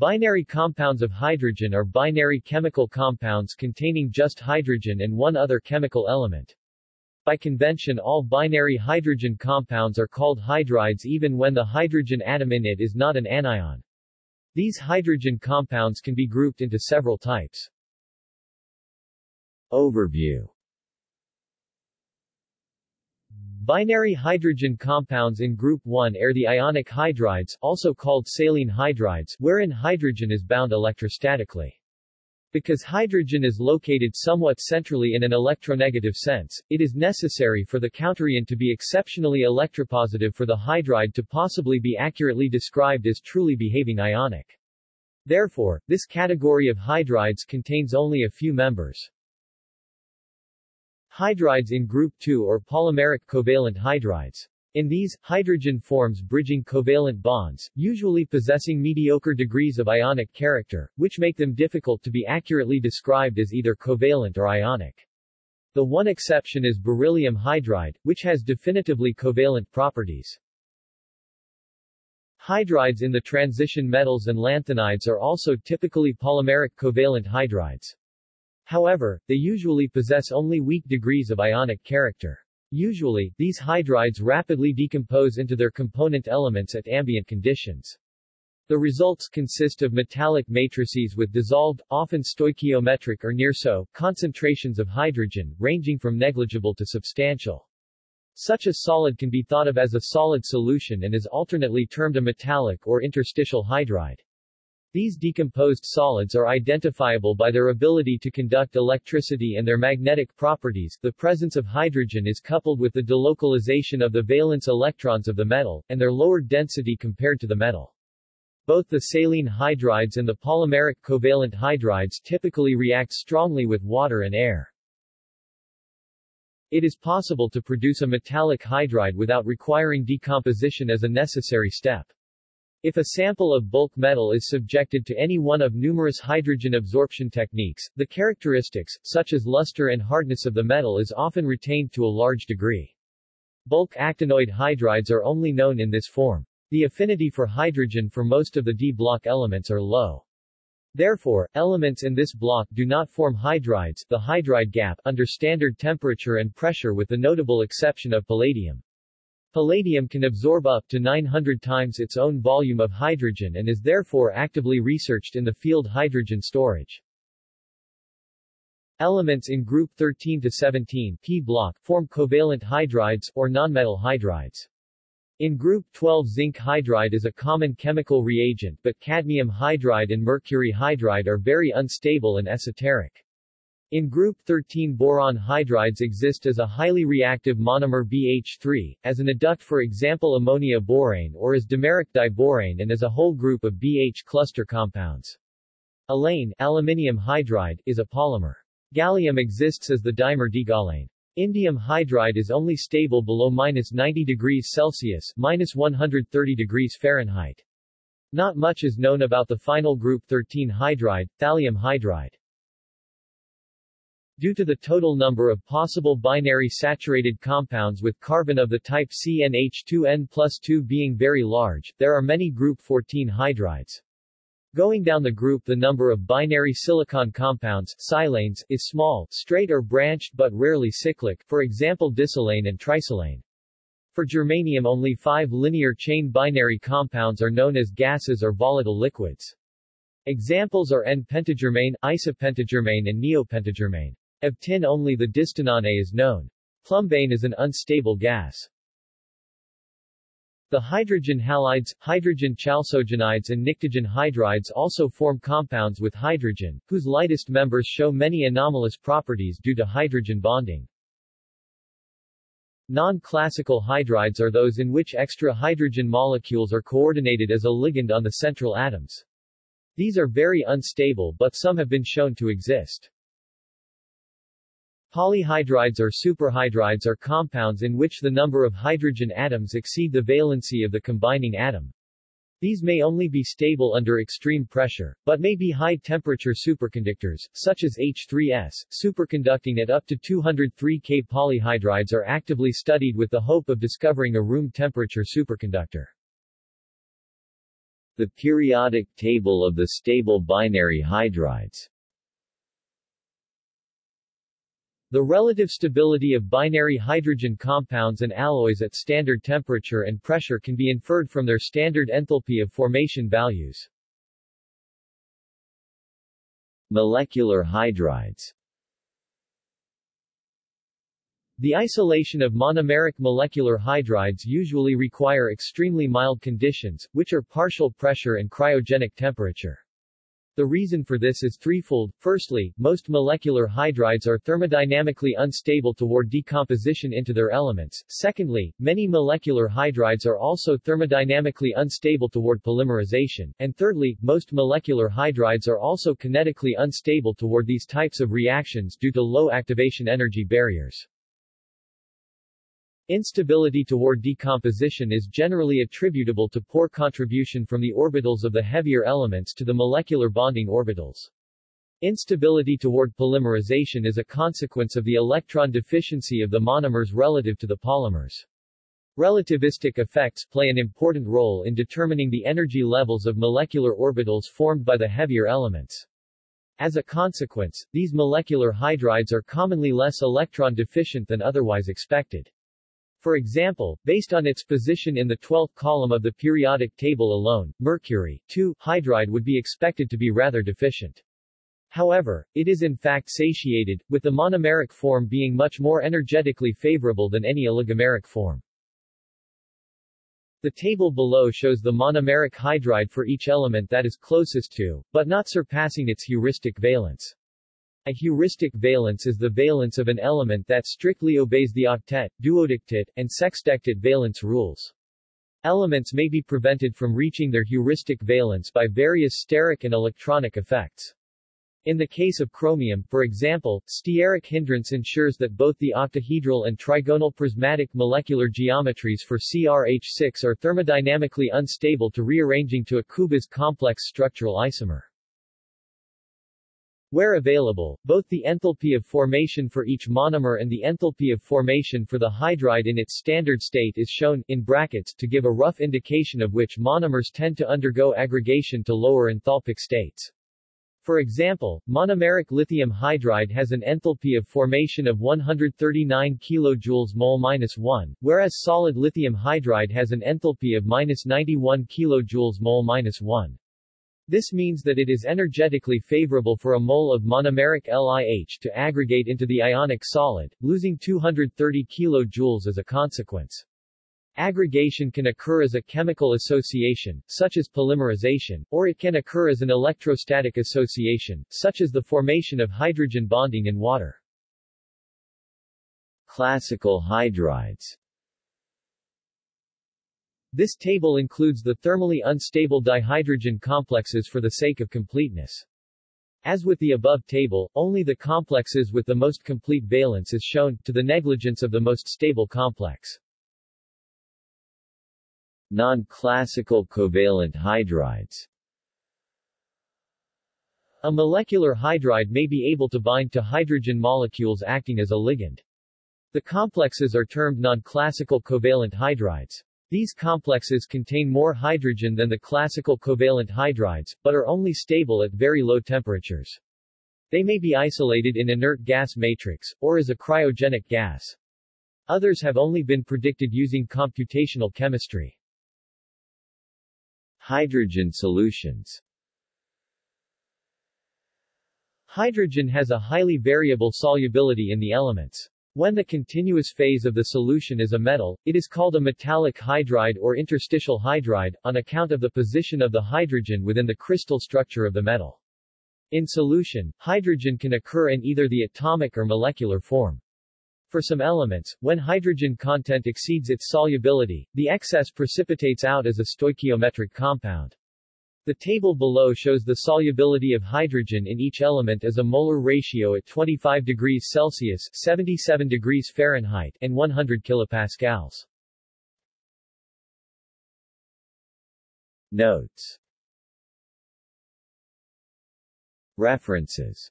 Binary compounds of hydrogen are binary chemical compounds containing just hydrogen and one other chemical element. By convention, all binary hydrogen compounds are called hydrides even when the hydrogen atom in it is not an anion. These hydrogen compounds can be grouped into several types. Overview. Binary hydrogen compounds in Group 1 are the ionic hydrides, also called saline hydrides, wherein hydrogen is bound electrostatically. Because hydrogen is located somewhat centrally in an electronegative sense, it is necessary for the counterion to be exceptionally electropositive for the hydride to possibly be accurately described as truly behaving ionic. Therefore, this category of hydrides contains only a few members. Hydrides in Group 2 or polymeric covalent hydrides. In these, hydrogen forms bridging covalent bonds, usually possessing mediocre degrees of ionic character, which make them difficult to be accurately described as either covalent or ionic. The one exception is beryllium hydride, which has definitively covalent properties. Hydrides in the transition metals and lanthanides are also typically polymeric covalent hydrides. However, they usually possess only weak degrees of ionic character. Usually, these hydrides rapidly decompose into their component elements at ambient conditions. The results consist of metallic matrices with dissolved, often stoichiometric or near-so, concentrations of hydrogen, ranging from negligible to substantial. Such a solid can be thought of as a solid solution and is alternately termed a metallic or interstitial hydride. These decomposed solids are identifiable by their ability to conduct electricity and their magnetic properties. The presence of hydrogen is coupled with the delocalization of the valence electrons of the metal, and their lower density compared to the metal. Both the saline hydrides and the polymeric covalent hydrides typically react strongly with water and air. It is possible to produce a metallic hydride without requiring decomposition as a necessary step. If a sample of bulk metal is subjected to any one of numerous hydrogen absorption techniques, the characteristics, such as luster and hardness of the metal, is often retained to a large degree. Bulk actinoid hydrides are only known in this form. The affinity for hydrogen for most of the D-block elements are low. Therefore, elements in this block do not form hydrides, the hydride gap, under standard temperature and pressure, with the notable exception of palladium. Palladium can absorb up to 900 times its own volume of hydrogen and is therefore actively researched in the field hydrogen storage. Elements in Group 13 to 17 P block form covalent hydrides, or nonmetal hydrides. In Group 12, zinc hydride is a common chemical reagent, but cadmium hydride and mercury hydride are very unstable and esoteric. In Group 13, boron hydrides exist as a highly reactive monomer BH3, as an adduct, for example ammonia borane, or as dimeric diborane, and as a whole group of BH cluster compounds. Alane, aluminium hydride, is a polymer. Gallium exists as the dimer digalane. Indium hydride is only stable below -90 degrees Celsius, -130 degrees Fahrenheit. Not much is known about the final Group 13 hydride, thallium hydride. Due to the total number of possible binary saturated compounds with carbon of the type CnH2n+2 being very large, there are many Group 14 hydrides. Going down the group, the number of binary silicon compounds, silanes, is small, straight or branched but rarely cyclic, for example disilane and trisilane. For germanium, only 5 linear chain binary compounds are known as gases or volatile liquids. Examples are n-pentagermane, isopentagermane and neopentagermane. Of tin, only the distinon A is known. Plumbane is an unstable gas. The hydrogen halides, hydrogen chalcogenides and nictogen hydrides also form compounds with hydrogen, whose lightest members show many anomalous properties due to hydrogen bonding. Non-classical hydrides are those in which extra hydrogen molecules are coordinated as a ligand on the central atoms. These are very unstable, but some have been shown to exist. Polyhydrides or superhydrides are compounds in which the number of hydrogen atoms exceed the valency of the combining atom. These may only be stable under extreme pressure, but may be high-temperature superconductors, such as H3S, superconducting at up to 203 K. Polyhydrides are actively studied with the hope of discovering a room-temperature superconductor. The periodic table of the stable binary hydrides. The relative stability of binary hydrogen compounds and alloys at standard temperature and pressure can be inferred from their standard enthalpy of formation values. Molecular hydrides. The isolation of monomeric molecular hydrides usually require extremely mild conditions, which are partial pressure and cryogenic temperature. The reason for this is threefold. Firstly, most molecular hydrides are thermodynamically unstable toward decomposition into their elements. Secondly, many molecular hydrides are also thermodynamically unstable toward polymerization. And thirdly, most molecular hydrides are also kinetically unstable toward these types of reactions due to low activation energy barriers. Instability toward decomposition is generally attributable to poor contribution from the orbitals of the heavier elements to the molecular bonding orbitals. Instability toward polymerization is a consequence of the electron deficiency of the monomers relative to the polymers. Relativistic effects play an important role in determining the energy levels of molecular orbitals formed by the heavier elements. As a consequence, these molecular hydrides are commonly less electron deficient than otherwise expected. For example, based on its position in the 12th column of the periodic table alone, mercury hydride would be expected to be rather deficient. However, it is in fact satiated, with the monomeric form being much more energetically favorable than any oligomeric form. The table below shows the monomeric hydride for each element that is closest to, but not surpassing its heuristic valence. A heuristic valence is the valence of an element that strictly obeys the octet, duodectet, and sextectet valence rules. Elements may be prevented from reaching their heuristic valence by various steric and electronic effects. In the case of chromium, for example, steric hindrance ensures that both the octahedral and trigonal prismatic molecular geometries for CrH6 are thermodynamically unstable to rearranging to a Kuba's complex structural isomer. Where available, both the enthalpy of formation for each monomer and the enthalpy of formation for the hydride in its standard state is shown in brackets to give a rough indication of which monomers tend to undergo aggregation to lower enthalpic states. For example, monomeric lithium hydride has an enthalpy of formation of 139 kJ mol-1, whereas solid lithium hydride has an enthalpy of -91 kJ mol-1. This means that it is energetically favorable for a mole of monomeric LiH to aggregate into the ionic solid, losing 230 kJ as a consequence. Aggregation can occur as a chemical association, such as polymerization, or it can occur as an electrostatic association, such as the formation of hydrogen bonding in water. Classical hydrides. This table includes the thermally unstable dihydrogen complexes for the sake of completeness. As with the above table, only the complexes with the most complete valence is shown, to the negligence of the most stable complex. Non-classical covalent hydrides. A molecular hydride may be able to bind to hydrogen molecules acting as a ligand. The complexes are termed non-classical covalent hydrides. These complexes contain more hydrogen than the classical covalent hydrides, but are only stable at very low temperatures. They may be isolated in inert gas matrix, or as a cryogenic gas. Others have only been predicted using computational chemistry. Hydrogen solutions. Hydrogen has a highly variable solubility in the elements. When the continuous phase of the solution is a metal, it is called a metallic hydride or interstitial hydride, on account of the position of the hydrogen within the crystal structure of the metal. In solution, hydrogen can occur in either the atomic or molecular form. For some elements, when hydrogen content exceeds its solubility, the excess precipitates out as a stoichiometric compound. The table below shows the solubility of hydrogen in each element as a molar ratio at 25 degrees Celsius (77 degrees Fahrenheit) and 100 kPa. Notes. References.